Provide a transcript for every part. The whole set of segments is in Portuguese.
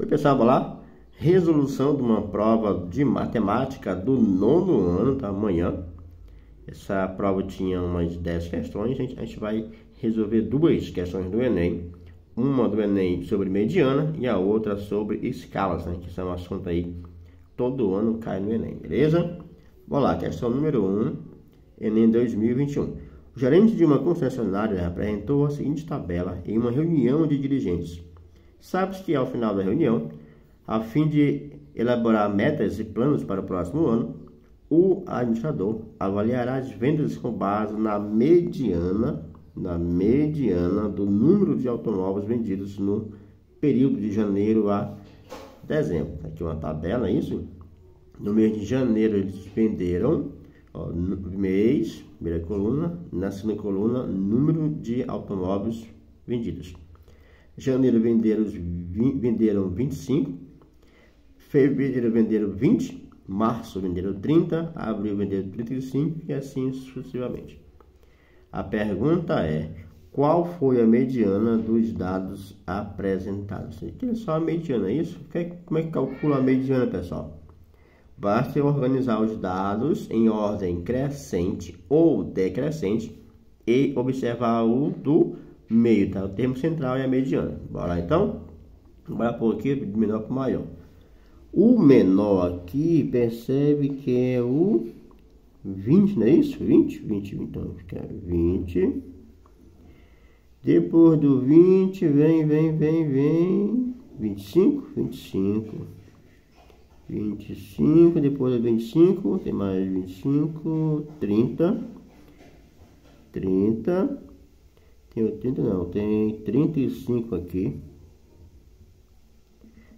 Oi pessoal, vamos lá? Resolução de uma prova de matemática do 9º ano, tá? Amanhã. Essa prova tinha umas 10 questões, a gente vai resolver duas questões do Enem. Uma do Enem sobre mediana e a outra sobre escalas, né? Que são assuntos aí, todo ano cai no Enem, beleza? Vamos lá, questão número 1, Enem 2021. O gerente de uma concessionária apresentou a seguinte tabela em uma reunião de dirigentes. Sabe-se que ao final da reunião, a fim de elaborar metas e planos para o próximo ano, o administrador avaliará as vendas com base na mediana do número de automóveis vendidos no período de janeiro a dezembro. Aqui uma tabela, é isso? No mês de janeiro eles venderam, ó, no mês, primeira coluna, na segunda coluna, número de automóveis vendidos. Janeiro venderam 25, fevereiro venderam 20, março venderam 30, abril venderam 35 e assim sucessivamente. A pergunta é: qual foi a mediana dos dados apresentados? Aqui é só a mediana, é isso? Como é que calcula a mediana, pessoal? Basta organizar os dados em ordem crescente ou decrescente e observar o do meio, tá? O termo central é a mediana. Bora lá, então? Bora por aqui, de menor para o maior. O menor aqui, percebe que é o 20, não é isso? 20, então fica 20. Depois do 20, vem 25, depois do 25, tem mais 25, 30. Tem 80 não, tem 35 aqui.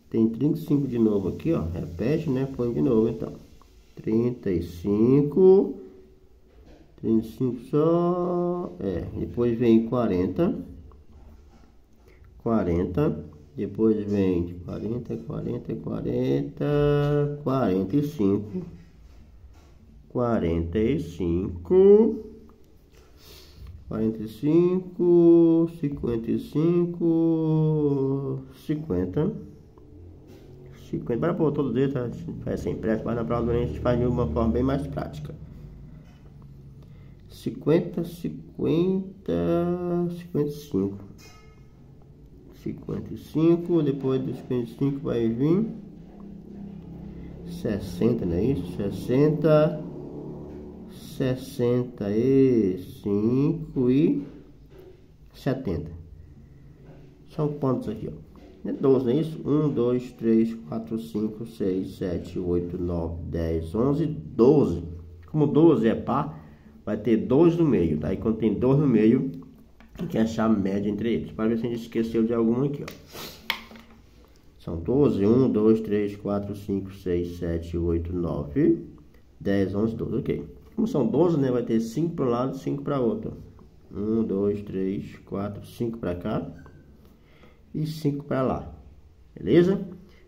Tem 35 de novo aqui, ó. Repete, né? Põe de novo, então. 35. 35 só. É, depois vem 40. Depois vem de 40, 45, 55, 50. Para pôr todo dia, tá? Faz sem pressa, mas na prova do Enem a gente faz de uma forma bem mais prática. 55, depois dos 55 vai vir 60, não é isso? 65 e 70. São quantos aqui, ó? É 12, não é isso? 1, 2, 3, 4, 5, 6, 7, 8, 9, 10, 11, 12. Como 12 é par, vai ter 2 no meio, tá? E quando tem 2 no meio, tem que achar a média entre eles. Para ver se a gente esqueceu de algum aqui, ó. São 12, 1, 2, 3, 4, 5, 6, 7, 8, 9, 10, 11, 12, ok. Como são 12, né? Vai ter 5 para um lado e 5 para outro. 1, 2, 3, 4, 5 para cá e 5 para lá. Beleza?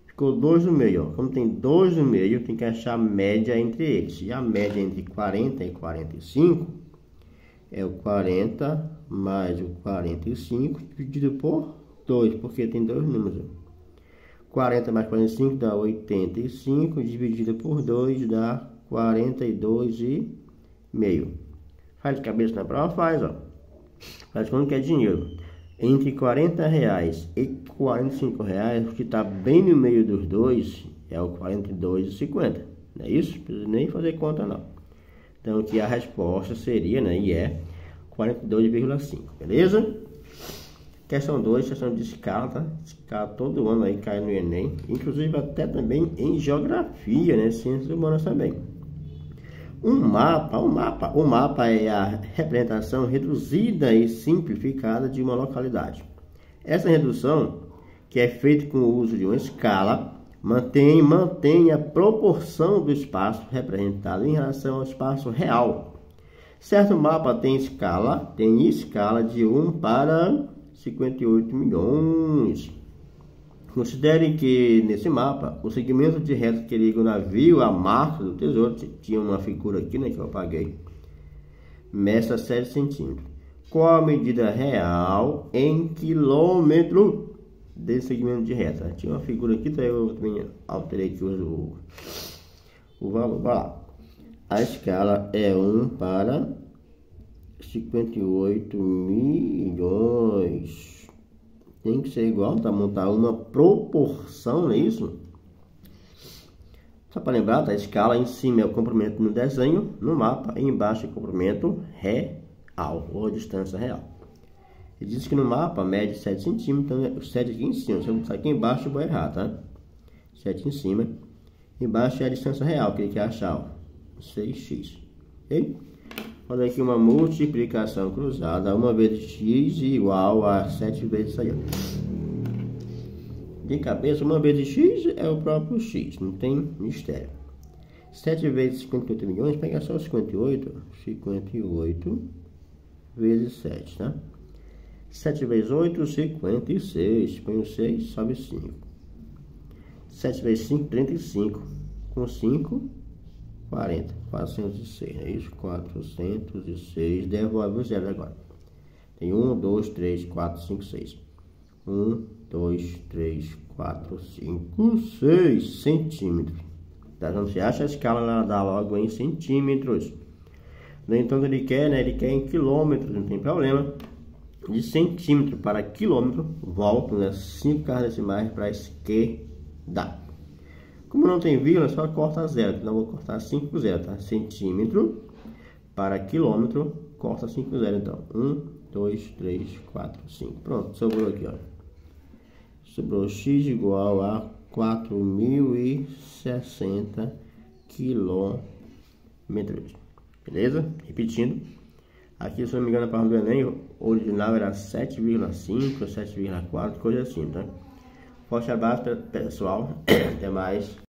Ficou 2 no meio, ó. Como tem 2 no meio, tem que achar a média entre eles. E a média entre 40 e 45 é o 40 mais o 45 dividido por 2, porque tem dois números. 40 mais 45 dá 85, dividido por 2 dá 42,5. Faz de cabeça na prova? Faz, ó. Faz quando que é dinheiro. Entre R$40 e R$45, o que está bem no meio dos dois é o 42,50. Não é isso? Não precisa nem fazer conta, não. Então aqui a resposta seria, né? E é 42,5. Beleza? Questão 2, questão de escala, tá? Escala todo ano aí cai no Enem. Inclusive até também em geografia, né? Ciências humanas também. O mapa é a representação reduzida e simplificada de uma localidade. Essa redução, que é feita com o uso de uma escala, mantém a proporção do espaço representado em relação ao espaço real. Certo mapa tem escala de 1 para 58 milhões. Considere que nesse mapa o segmento de reta que liga o navio à marca do tesouro, tinha uma figura aqui, né, que eu apaguei, meça 7 centímetros. Qual a medida real em quilômetro? desse segmento de reta. Tinha uma figura aqui, daí eu também alterei aqui o valor. Vai lá. A escala é 1 para 58 milhões. Tem que ser igual, tá? Montar uma proporção, não é isso? Só para lembrar, tá? A escala em cima é o comprimento no desenho, no mapa, e embaixo é o comprimento real, ou a distância real. Ele diz que no mapa mede 7 cm, então 7 aqui em cima. Se eu botar aqui embaixo, eu vou errar, tá? 7 em cima. Embaixo é a distância real, que ele quer achar, ó, 6x. Ok? Fazer aqui uma multiplicação cruzada. 1 vezes x igual a 7 vezes isso aí, ó. De cabeça, 1 vezes x é o próprio x, não tem mistério. 7 vezes 58 milhões, pega só 58. 58 vezes 7, tá? 7 vezes 8, 56. Põe o 6, sobe 5. 7 vezes 5, 35. Com 5, 40. 406, é isso? 406. Devolve o zero agora. Tem 1, 2, 3, 4, 5, 6. 1, 2, 3, 4, 5, 6 centímetros. Tá? Então você acha a escala, ela dá logo em centímetros. No entanto, ele quer, né? Ele quer em quilômetros, não tem problema. De centímetro para quilômetro, volto, né, 5 casas decimais para a esquerda. Como não tem vírgula, só corta zero. Então vou cortar 5 por zero, tá? Centímetro para quilômetro, corta 5 por zero. Então 1, 2, 3, 4, 5. Pronto, sobrou aqui, ó. Sobrou x igual a 4.060 quilômetros. Beleza? Repetindo. Aqui, se não me engano, a parte do Enem, o original era 7,5 ou 7,4, coisa assim, tá? Forte abraço, pessoal. Até mais.